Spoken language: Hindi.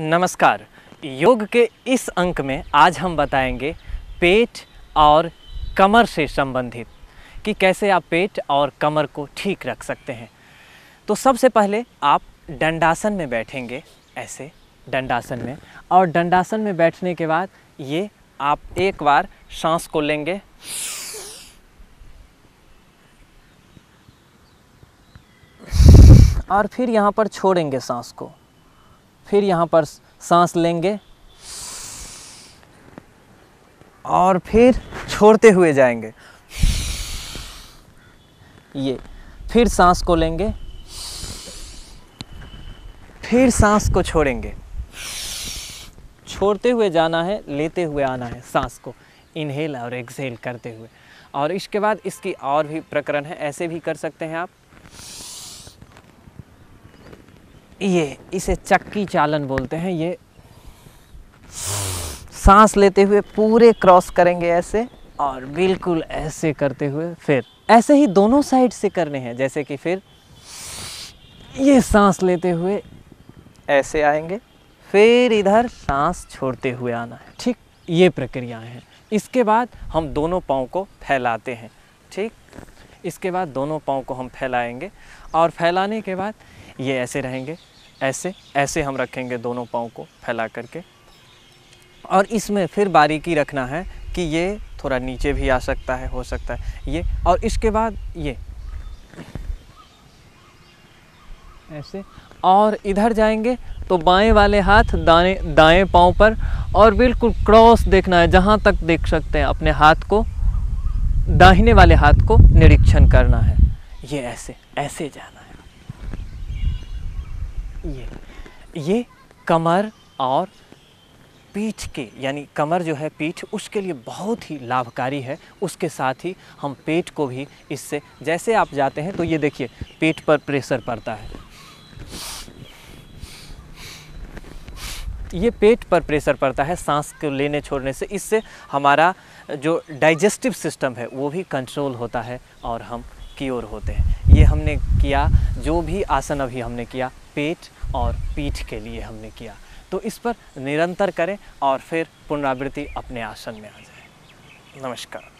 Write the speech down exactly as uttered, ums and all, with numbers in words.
नमस्कार। योग के इस अंक में आज हम बताएंगे पेट और कमर से संबंधित कि कैसे आप पेट और कमर को ठीक रख सकते हैं। तो सबसे पहले आप दंडासन में बैठेंगे, ऐसे दंडासन में, और दंडासन में बैठने के बाद ये आप एक बार सांस को लेंगे और फिर यहाँ पर छोड़ेंगे सांस को, फिर यहाँ पर सांस लेंगे और फिर छोड़ते हुए जाएंगे, ये फिर सांस को लेंगे, फिर सांस को छोड़ेंगे। छोड़ते हुए जाना है, लेते हुए आना है सांस को, इनहेल और एक्सहेल करते हुए। और इसके बाद इसकी और भी प्रकरण है, ऐसे भी कर सकते हैं आप, ये इसे चक्की चालन बोलते हैं। ये सांस लेते हुए पूरे क्रॉस करेंगे ऐसे और बिल्कुल ऐसे करते हुए, फिर ऐसे ही दोनों साइड से करने हैं, जैसे कि फिर ये सांस लेते हुए ऐसे आएंगे, फिर इधर सांस छोड़ते हुए आना है। ठीक, ये प्रक्रियाएं हैं। इसके बाद हम दोनों पाँव को फैलाते हैं। ठीक, इसके बाद दोनों पाँव को हम फैलाएंगे और फैलाने के बाद ये ऐसे रहेंगे, ऐसे ऐसे हम रखेंगे दोनों पाँव को फैला करके। और इसमें फिर बारीकी रखना है कि ये थोड़ा नीचे भी आ सकता है, हो सकता है ये। और इसके बाद ये ऐसे और इधर जाएंगे तो बाएं वाले हाथ दाएं दाएं पाँव पर, और बिल्कुल क्रॉस देखना है, जहाँ तक देख सकते हैं अपने हाथ को, दाहिने वाले हाथ को निरीक्षण करना है। ये ऐसे ऐसे जाना है। ये ये कमर और पीठ के, यानी कमर जो है पीठ, उसके लिए बहुत ही लाभकारी है। उसके साथ ही हम पेट को भी इससे, जैसे आप जाते हैं तो ये देखिए पेट पर प्रेशर पड़ता है, ये पेट पर प्रेशर पड़ता है सांस को लेने छोड़ने से। इससे हमारा जो डाइजेस्टिव सिस्टम है वो भी कंट्रोल होता है और हम क्योर होते हैं। ये हमने किया, जो भी आसन अभी हमने किया पेट और पीठ के लिए हमने किया, तो इस पर निरंतर करें और फिर पुनरावृत्ति अपने आसन में आ जाए। नमस्कार।